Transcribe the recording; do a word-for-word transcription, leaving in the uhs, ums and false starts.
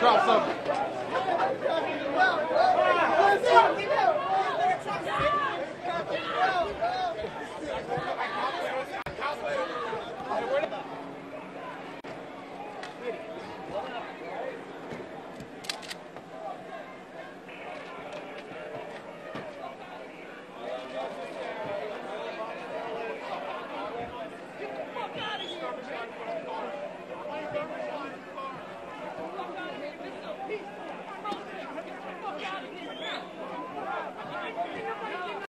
drop something.